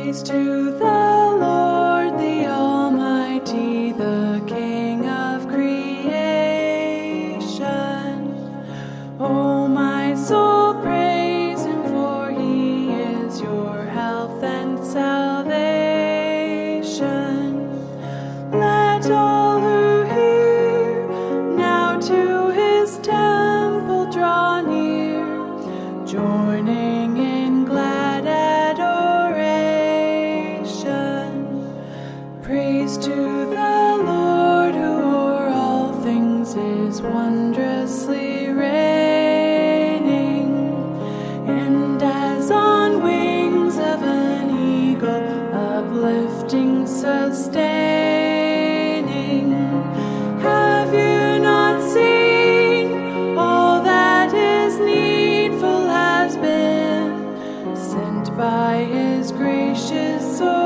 Praise to the Lord, the Almighty, the King of creation. O my soul, praise Him, for He is your health and salvation. Let all who hear now to His temple draw near, joining in glad praise to the Lord, who o'er all things is wondrously reigning, and as on wings of an eagle, uplifting, sustaining. Have you not seen all that is needful has been sent by His gracious soul?